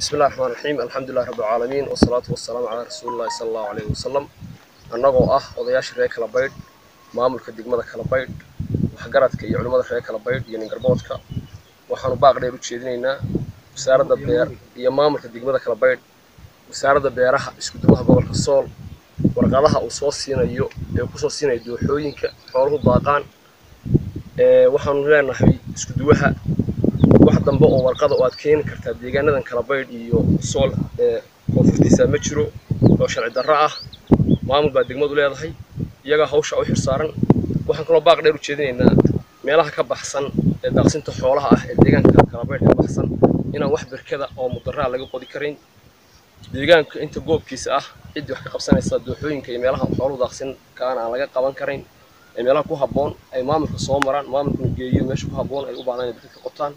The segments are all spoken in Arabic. بسم الله الرحمن الرحيم. الحمد لله رب العالمين والصلاة والسلام على رسول الله صلى الله عليه وسلم. النقو وضياش رأي كلا بيد معامل كدق مذا كلا بيد وحجرت كي علوم مذا رأي كلا بيد يعني قربات كا وحنو باقي بتشيديننا وسعر الدبير يا معامل كدق مذا كلا بيد وسعر الدبير راح يسكتوها قبل الصال ورقلها وصوصينا يقصصينا يدو حوين كحوله باقان وحنو لا نحوي يسكتوها waxdan boo warqada oo aad keen kartaa deegaanadan kala bayd iyo sool konfurtiisa ma jiro oo sharci darro ah maamul baa degmadu leedahay iyaga hawsha u xirsaaran waxaan kala baaq dheer u jeedinaynaa meelaha ka baxsan ee daaqsinta xoolaha ah ee deegaanka kala bayd ka baxsan inaan wax barkada oo mudarra laga qodi karin deegaanka inta goobkiisa ah cid wax ka qabsanaysa dooxooyinka iyo meelaha xooluhu daaqsin kaan aan laga qaban karin ee meelaha ku habboon ay maamulka soo maraan maamulku geeyo meesha ku habboon ay u baahan inay dadka qotaan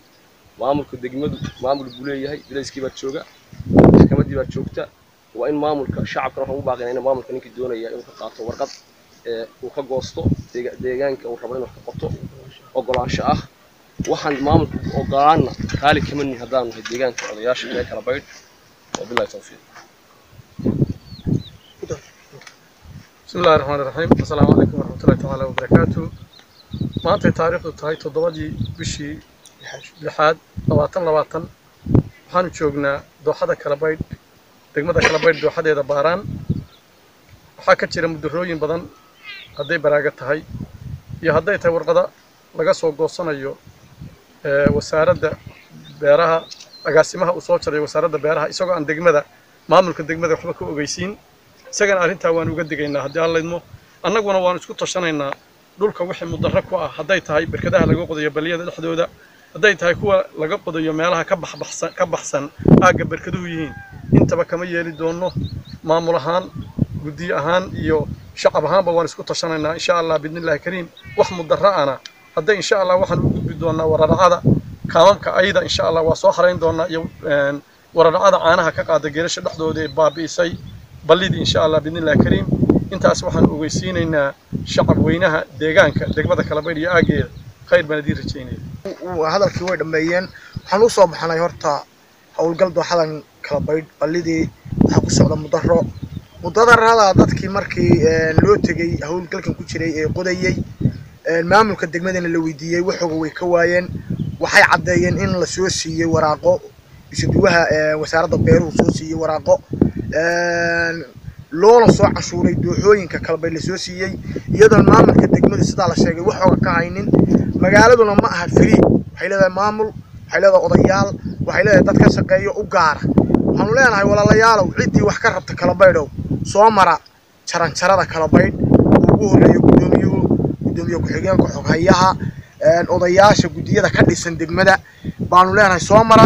maamulka degmadu maamul buuleeyahay bilayskii baa jooga xakamadii baa joogta waa in maamulka shacabka waxa uu baaqay in maamulka ninka doonaya inuu ka qaato warqad uu ka goosto deegaanka uu rabo inuu ka qoto ogolaansho ah waxaan maamulku ogolaana qaali kama nihi hadaan u deegaanka odayaasha ee kala bayd wabillahi tawfiiq. Bismillahir rahmanir rahim. Assalamu alaykum wa rahmatullahi ta'ala wa barakatuh. Maanta taariikhdu tahay 7 bishii لحد لواتن وحن شوقنا دوحة كلابيد دقمة كلابيد دوحة دا باران وحكا تيرا مدروين بدن هدي براغت هاي يا هدي تورغدا لغاسو غوصانا يو وسارة بيراها أغاسمها وصوتر وسارة بيراها يسوغا عن دقمة ماملك دقمة حبكو أغيسين ساكن أرنتا وانو قدقينا هدي الله يدمو أنا وانو سكوتا شانينا دولكا وحي مدركوا هدي تهاي بركداها لغوقو دي بلية دا حدودا هداي تهاي كوا لقبض يوم يلاها كبحسن أجا بركدويين أنت بكم يلي دونه ما مرهان قدي أهان يو شعب هان بوانس كتشاننا إن شاء الله بإذن الله كريم وحمد درعنا هداي إن شاء الله وحن بدونا ورد عدا كلام كأيدا إن شاء الله وصاحرين دونا يو ورد عدا أنا هكذا جريش لحدود بابي سي بليد إن شاء الله بإذن الله كريم أنت أسوحن ويسين إن شعب وينها دجانك دجبتك على بيد أجيل خير بندير تشيني. وهذا الكويت مبين حنوصل محنا يرتا أو الجلد وحنا كلابيد بلدي حقوسه على مضرر هذا عدد كمركي لوتجي هو الجلد كوتشري قديي المعامل كدجمدا اللويدية وحقوق كواين وحي عدين إن السوسية وراقو يشدوها وسارة بيرو السوسية وراقو لون صاع شوري دوحين ككلابيد السوسية يدا المعامل كدجمدا يصدع على شيء وحقوق كعينين magaaladuna ma aha free waxay leedahay maamul waxay leedahay odayaal waxay leedahay dad ka shaqeeyo u gaar ah waxaan leenahay walaalayaal cidii wax ka rabta kala baydhow soo mara jaran jarada kala bayd ugu horeeyo gudoomiye ku xigeen ku xoghayaha odayaasha gudiyada ka dhisan degmada baan leenahay soo mara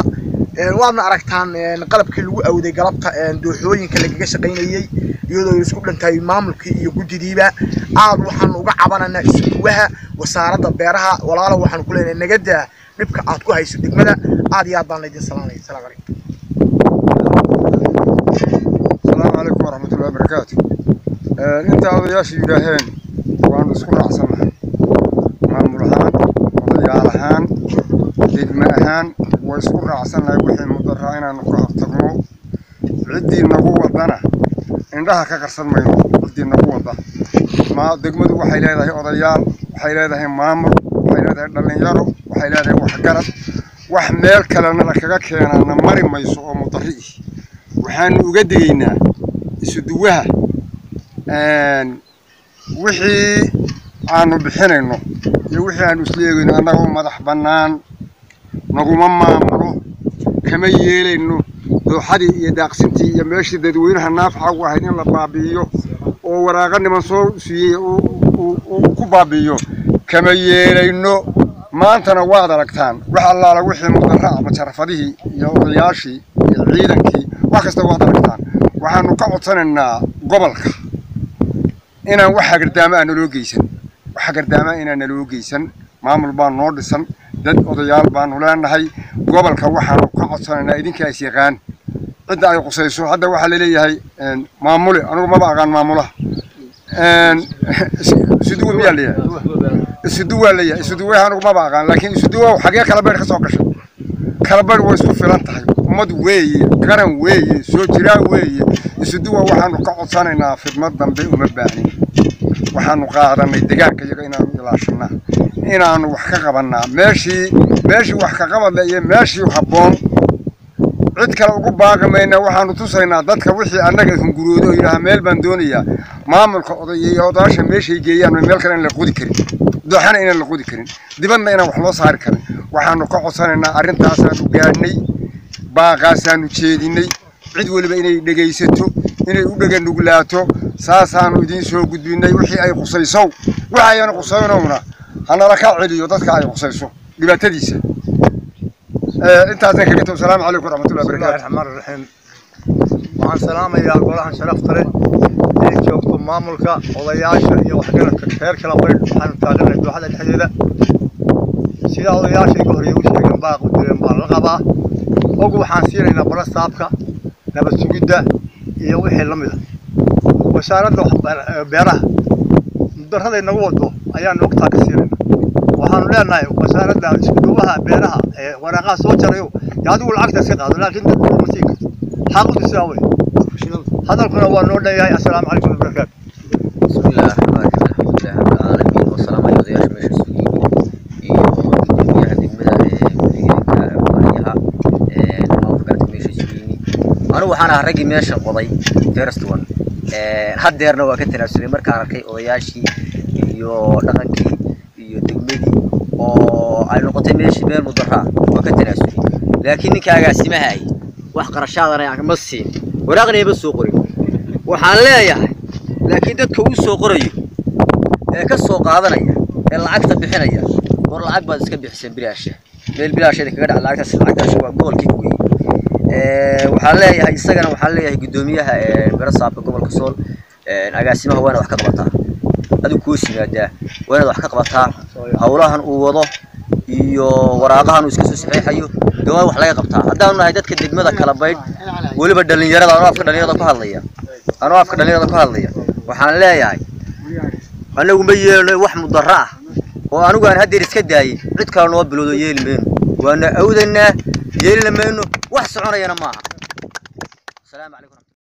waadna aragtaan qalabkii lagu awday galabta dooxooyinka laga shaqeynayay iyadoo isku dhantay maamulka iyo gudidiiba aad waxaan uga cabanana isuwaha wasaaradda beeraha walaalo waxaan ku leenahay nagada dhibka aad ku hayso degmada aad iyo aad baan idin salaamay salaam alaykum. Assalamu alaykum wa rahmatullahi wa barakatuh. Inta odayaasha yiraahdeen waan isku raacsanahay maamul ahaan odayaal ahaan degmo ahaan way isku raacsanahay wixii mudarra inaan ku hortagno cidii nagu wadana indhaha ka qarsan mayno cidii nagu wada ما دقمد وحيلها هي أضيال وحيلها هي مامر وحيلها الدلنجارو وحيلها هي وحجرة وحمل كلامنا كذاك أنا نمر ما يسوى مطريه وحن وجدينا يسدوها أن وحي عنو بحنينه يوحي عنو سليقنا نقوم مدح بنان نقوم مامره كما يلي إنه لو حد يدق سنتي يمشي تدويرها نافعة وحدين لبابيو وراغن من صور سي وكوبابيو كما يرينو ما أنت نواد ركتان وحلا على وحي مدرع مترفديه يا رياشي العيدنكي وخست واد ركتان وحنو كعطنا قبلك إن وحق قدامه نلوجيسن وحق قدامه إن نلوجيسن معمول بان نوردسن دد أضيال بان ولان هاي قبلك وحنو كعطنا إذن كأسيغان عدا يقصيسو عدا واحد اللي هي معمولة أنا ما بعقان معمولة سدوة ميالية سدوة اللي هي سدوة أنا ما بعقان لكن سدوة وحقيقة كلام بيرخص أكشن كلبر ويسو فلانتها مد وي كرم وي سوتشرا وي يسدوا وحن قاطعنا في مدن بمباني وحن قاعدنا الدجاج كجينا يلاشنا هنا وحكبنا ماشي ماشي وحكبنا ماشي وحبون عدك لو باقي ماينا وحن تصينا دتك وحي أنك تنقولوا إلى ميل بندونية ما من يوداش ماشي جيان من ميل كرين لقود كرين دوحن إنا لقود كرين دبنا إنا وحلاص هار كرين وحن قاطعنا أرنت عسل وجاني باقاسان وشيديني عد ولا بيني دقيستو إني ودقن نقلاتو ساسان ودين سو قدويني وحي أي قصيصو وعي أنا قصينا هنا أنا ركع عليه وضحك عليه قصيصو قبل تديس أنت عزك كنت والسلام عليكم ورحمة الله وبركاته. بسم الله الرحمن الرحيم وعن سلامة يا قرآن شرف طريق ليك يوم ماملك والله ياشر يوحقنا كخير كلا برد وحن تعلمنا الدوحة الحديدة سيدا والله ياشر يقهر يوشي كم باق ودرين بالرقبة أقول حنسير إن برا سابقة نبى سجدة يوم حلم ده وشارد بره ده هذا نقوله أيام نقطة كثيرة وحنلا نايو وشارد ده سجدوها بره ورقة صوتريو يادو العكس كذا لكن ده مسيك حاول تساوي هذا القنوة نور يا السلام عليكم وبركاته. بسم الله الرحمن الرحيم الحمد لله رب العالمين والسلام على رسول الله. أنا رجع ماشى وضي درست وان حد يرنا وقت نفسه مركان ركى وياشي يو لقنكي يو تجمدي وعلى نقطة ماشى بين مضرها وقت نفسه لكنني كأجسم هاي وحقر الشعر يعني مصين ورغني بالسوقري وحلا يعني لكن ده كوي سوقري كالسوق هذا نيا العكس بحنيا مر العكس بس كبي حسين بلاشة بالبلاشة اللي كده على العكس شو بقول كيكوي وحلا يا إنسان وحلا يا قدوميها برصاب قبل كسول أجاسمها وأنا وحكي قبطها هذا كوسي هذا وأنا وحكي قبطها هولاهن ووضه يو وراقهن وسكسوس حيو دوا وحلا قبطها هذا أنا هيدا كده جمدا كلابيد واللي بدلني جرا أنا أفكر دلني هذا بحالية أنا أفكر دلني هذا بحالية وحلا يا أنا ومي وح مضرع وأنا قاعد هدي رسكداي رد كانوا بلودو يلمين وأنا أود إنه يلمينه وحصل علينا معها. السلام عليكم.